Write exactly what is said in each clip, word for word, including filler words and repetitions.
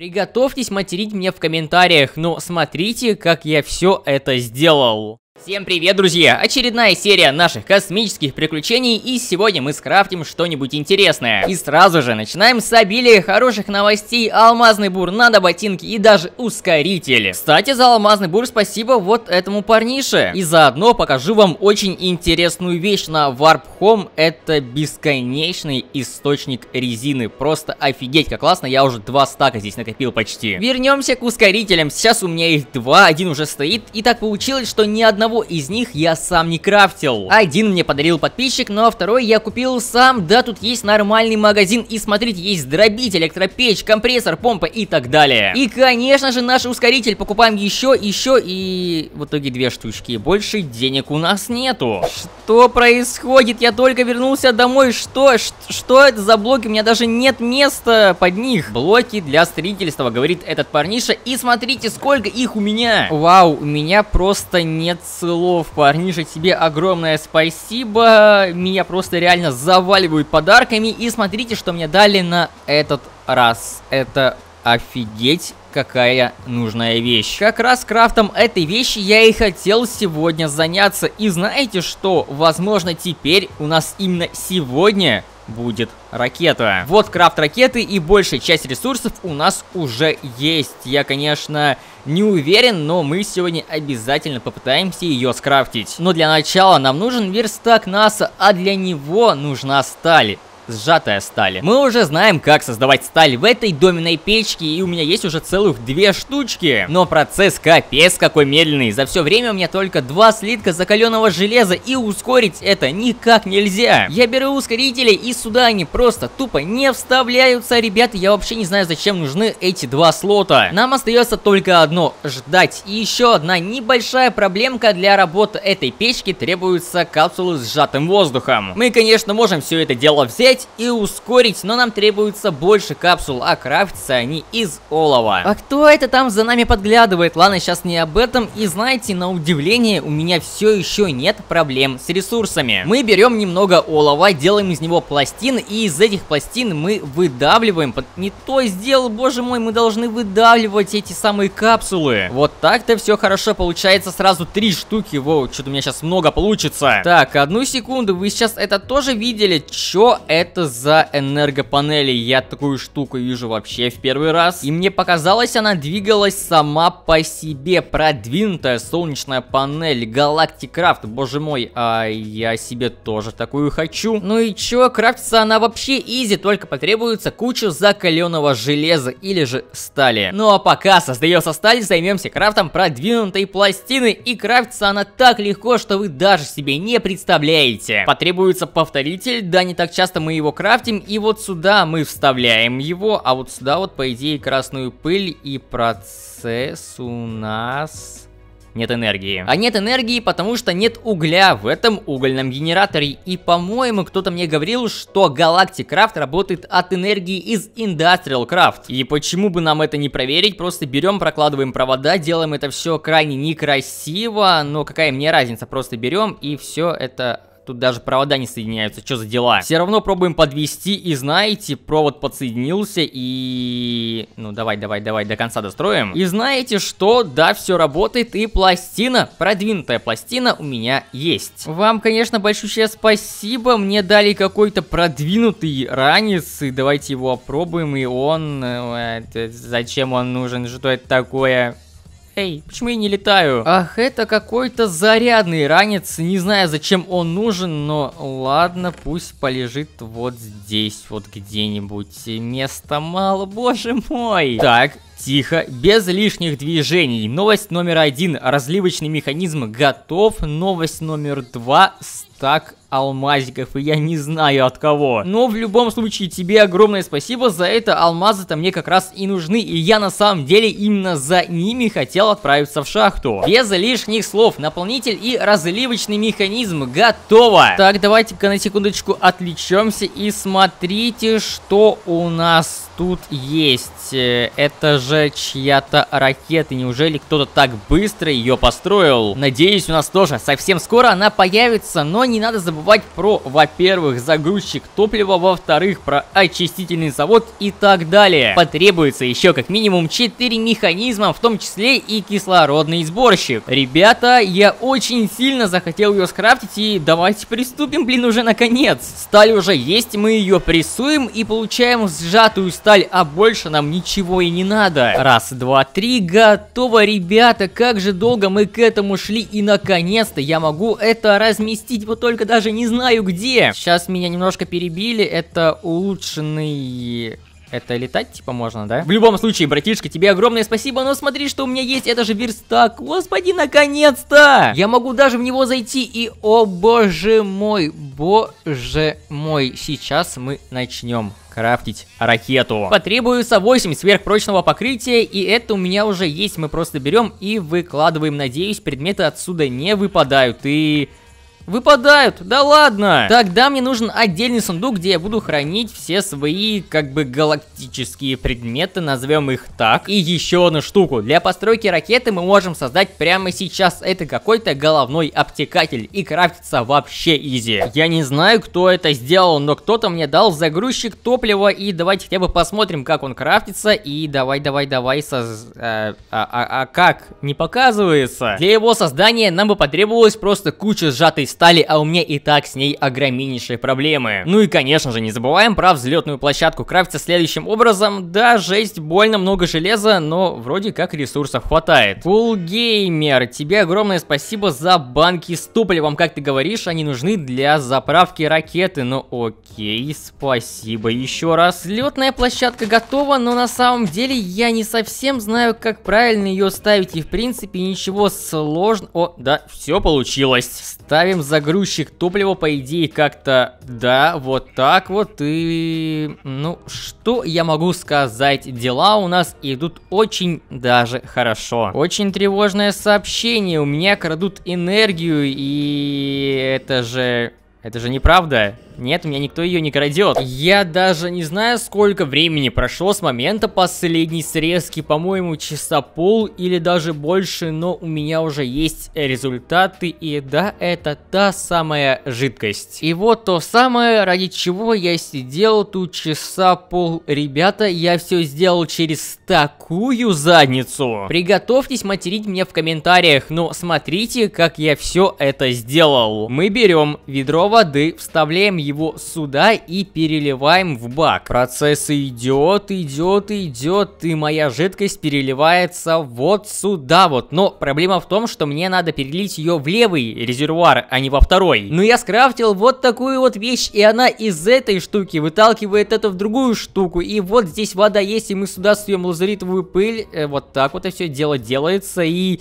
Приготовьтесь материть меня в комментариях, но смотрите, как я все это сделал. Всем привет, друзья! Очередная серия наших космических приключений, и сегодня мы скрафтим что-нибудь интересное. И сразу же начинаем с обилия хороших новостей. Алмазный бур, надо ботинки и даже ускорители. Кстати, за алмазный бур спасибо вот этому парнише. И заодно покажу вам очень интересную вещь на Warp Home. Это бесконечный источник резины. Просто офигеть, как классно, я уже два стака здесь накопил почти. Вернемся к ускорителям, сейчас у меня их два, один уже стоит. И так получилось, что ни одного из них я сам не крафтил. Один мне подарил подписчик, но второй я купил сам. Да, тут есть нормальный магазин. И смотрите, есть дробитель, электропечь, компрессор, помпа и так далее. И, конечно же, наш ускоритель. Покупаем еще, еще и... в итоге две штучки. Больше денег у нас нету. Что происходит? Я только вернулся домой. Что? Ш что это за блоки? У меня даже нет места под них. Блоки для строительства, говорит этот парниша. И смотрите, сколько их у меня. Вау, у меня просто нет слов, парниша, тебе огромное спасибо. Меня просто реально заваливают подарками. И смотрите, что мне дали на этот раз. Это офигеть, какая нужная вещь. Как раз крафтом этой вещи я и хотел сегодня заняться. И знаете что? Возможно, теперь у нас именно сегодня будет ракета. Вот крафт ракеты, и большая часть ресурсов у нас уже есть. Я, конечно, не уверен, но мы сегодня обязательно попытаемся ее скрафтить. Но для начала нам нужен верстак НАСА, а для него нужна сталь. Сжатая сталь. Мы уже знаем, как создавать сталь в этой доменной печке, и у меня есть уже целых две штучки. Но процесс капец какой медленный. За все время у меня только два слитка закаленного железа, и ускорить это никак нельзя. Я беру ускорители, и сюда они просто тупо не вставляются. Ребята, я вообще не знаю, зачем нужны эти два слота. Нам остается только одно — ждать. И еще одна небольшая проблемка: для работы этой печки требуются капсулы с сжатым воздухом. Мы, конечно, можем все это дело взять и ускорить, но нам требуется больше капсул, а крафтятся они из олова. А кто это там за нами подглядывает? Ладно, сейчас не об этом. И знаете, на удивление, у меня все еще нет проблем с ресурсами. Мы берем немного олова, делаем из него пластины, и из этих пластин мы выдавливаем. Не то сделал, боже мой, мы должны выдавливать эти самые капсулы. Вот так-то все хорошо получается, сразу три штуки. Воу, что-то у меня сейчас много получится. Так, одну секунду, вы сейчас это тоже видели? Чё это? Это за энергопанели. Я такую штуку вижу вообще в первый раз. И мне показалось, она двигалась сама по себе. Продвинутая солнечная панель. Galacticraft. Боже мой, а я себе тоже такую хочу. Ну и чё, крафтится она вообще изи. Только потребуется куча закаленного железа или же стали. Ну а пока создается сталь, займемся крафтом продвинутой пластины. И крафтится она так легко, что вы даже себе не представляете. Потребуется повторитель. Да, не так часто мы его крафтим, и вот сюда мы вставляем его, а вот сюда вот, по идее, красную пыль, и процесс у нас... нет энергии. А нет энергии, потому что нет угля в этом угольном генераторе. И, по-моему, кто-то мне говорил, что Galacticraft работает от энергии из Industrial Craft. И почему бы нам это не проверить? Просто берем, прокладываем провода, делаем это все крайне некрасиво, но какая мне разница? Просто берем и все это... Тут даже провода не соединяются, что за дела? Все равно пробуем подвести, и знаете, провод подсоединился, и... Ну, давай, давай, давай, до конца достроим. И знаете что? Да, все работает, и пластина, продвинутая пластина у меня есть. Вам, конечно, большое спасибо, мне дали какой-то продвинутый ранец, и давайте его опробуем, и он... Это... Зачем он нужен? Что это такое? Эй, почему я не летаю? Ах, это какой-то зарядный ранец. Не знаю, зачем он нужен, но ладно, пусть полежит вот здесь, вот где-нибудь. Места мало, боже мой. Так, тихо, без лишних движений. Новость номер один. Разливочный механизм готов. Новость номер два. Стак алмазиков, и я не знаю от кого. Но в любом случае, тебе огромное спасибо за это. Алмазы-то мне как раз и нужны, и я на самом деле именно за ними хотел отправиться в шахту. Без лишних слов, наполнитель и разливочный механизм готово. Так, давайте-ка на секундочку отвлечемся и смотрите, что у нас тут есть? Это же чья-то ракета. Неужели кто-то так быстро ее построил? Надеюсь, у нас тоже совсем скоро она появится. Но не надо забывать про, во-первых, загрузчик топлива, во-вторых, про очистительный завод и так далее. Потребуется еще как минимум четыре механизма, в том числе и кислородный сборщик. Ребята, я очень сильно захотел ее скрафтить, и давайте приступим, блин, уже наконец. Сталь уже есть, мы ее прессуем и получаем сжатую сталь, а больше нам ничего и не надо. Раз, два, три, готово, ребята, как же долго мы к этому шли, и наконец-то я могу это разместить, вот только даже не знаю где. Сейчас меня немножко перебили, это улучшенный... Это летать, типа, можно, да? В любом случае, братишка, тебе огромное спасибо, но смотри, что у меня есть, это же верстак. Господи, наконец-то! Я могу даже в него зайти, и, о боже мой, боже мой, сейчас мы начнем крафтить ракету. Потребуется восемь сверхпрочного покрытия, и это у меня уже есть, мы просто берем и выкладываем, надеюсь, предметы отсюда не выпадают, и... Выпадают? Да ладно! Тогда мне нужен отдельный сундук, где я буду хранить все свои, как бы, галактические предметы, назовем их так. И еще одну штуку. Для постройки ракеты мы можем создать прямо сейчас. Это какой-то головной обтекатель. И крафтится вообще изи. Я не знаю, кто это сделал, но кто-то мне дал загрузчик топлива. И давайте хотя бы посмотрим, как он крафтится. И давай-давай-давай соз... А, а, а, а как? Не показывается. Для его создания нам бы потребовалось просто куча сжатой стали, а у меня и так с ней огромнейшие проблемы. Ну и конечно же не забываем про взлетную площадку. Крафтится следующим образом. Да, жесть, больно много железа, но вроде как ресурсов хватает. Фулгеймер, тебе огромное спасибо за банки с топливом. Как ты говоришь, они нужны для заправки ракеты. Ну окей, спасибо еще раз. Взлетная площадка готова, но на самом деле я не совсем знаю, как правильно ее ставить. И в принципе ничего сложного. О, да, все получилось. Ставим загрузчик топлива, по идее, как-то, да, вот так вот, и, ну, что я могу сказать, дела у нас идут очень даже хорошо. Очень тревожное сообщение, у меня крадут энергию, и это же, это же неправда. Нет, у меня никто ее не крадет. Я даже не знаю, сколько времени прошло с момента последней срезки. По-моему, часа пол или даже больше, но у меня уже есть результаты. И да, это та самая жидкость. И вот то самое, ради чего я сидел тут часа пол. Ребята, я все сделал через такую задницу. Приготовьтесь материть меня в комментариях, но смотрите, как я все это сделал. Мы берем ведро воды, вставляем его его сюда и переливаем в бак. Процесс идет, идет, идет, и моя жидкость переливается вот сюда вот. Но проблема в том, что мне надо перелить ее в левый резервуар, а не во второй. Но я скрафтил вот такую вот вещь, и она из этой штуки выталкивает это в другую штуку. И вот здесь вода есть, и мы сюда суем лазуритовую пыль. Вот так вот и все дело делается, и...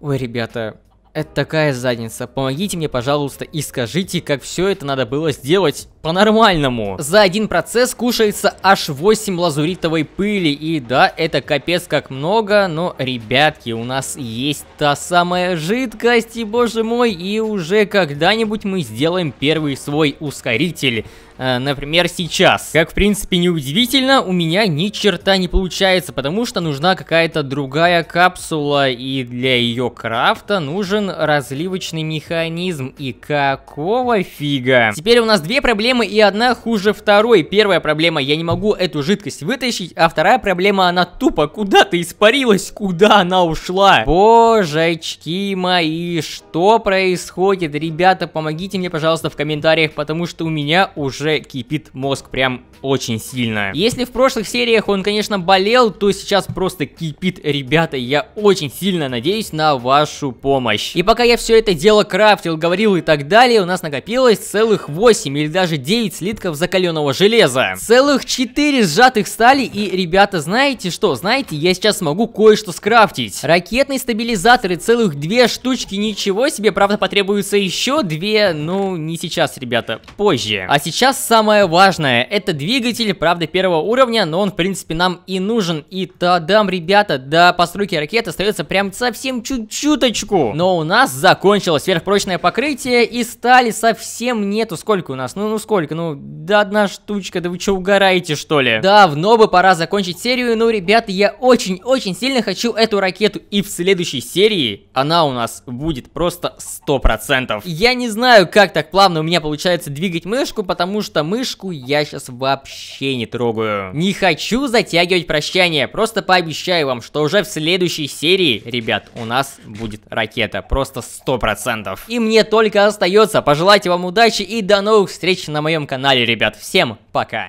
Ой, ребята... Это такая задница. Помогите мне, пожалуйста, и скажите, как все это надо было сделать по-нормальному. За один процесс кушается аж восемь лазуритовой пыли. И да, это капец как много, но, ребятки, у нас есть та самая жидкость, и, боже мой, и уже когда-нибудь мы сделаем первый свой ускоритель. Например, сейчас. Как, в принципе, неудивительно, у меня ни черта не получается, потому что нужна какая-то другая капсула, и для ее крафта нужен разливочный механизм. И какого фига? Теперь у нас две проблемы, и одна хуже второй. Первая проблема, я не могу эту жидкость вытащить, а вторая проблема, она тупо куда-то испарилась, куда она ушла. Божечки мои, что происходит? Ребята, помогите мне, пожалуйста, в комментариях, потому что у меня уже кипит мозг прям очень сильно. Если в прошлых сериях он, конечно, болел, то сейчас просто кипит, ребята. Я очень сильно надеюсь на вашу помощь. И пока я все это дело крафтил, говорил и так далее, у нас накопилось целых восемь или даже девять слитков закаленного железа. Целых четыре сжатых стали, и, ребята, знаете что? Знаете, я сейчас смогу кое-что скрафтить. Ракетные стабилизаторы, целых две штучки, ничего себе, правда потребуется еще две, ну не сейчас, ребята, позже. А сейчас самое важное. Это двигатель, правда, первого уровня, но он, в принципе, нам и нужен. И тадам, ребята, до постройки ракет остается прям совсем чуть-чуточку. Но у нас закончилось сверхпрочное покрытие, и стали совсем нету. Сколько у нас? Ну, ну сколько? Ну, да одна штучка, да вы что, угораете, что ли? Давно бы пора закончить серию, но, ребята, я очень-очень сильно хочу эту ракету. И в следующей серии она у нас будет просто сто процентов. Я не знаю, как так плавно у меня получается двигать мышку, потому что мышку я сейчас вообще не трогаю. Не хочу затягивать прощание, просто пообещаю вам, что уже в следующей серии, ребят, у нас будет ракета, просто сто процентов. И мне только остается пожелать вам удачи и до новых встреч на моем канале, ребят. Всем пока!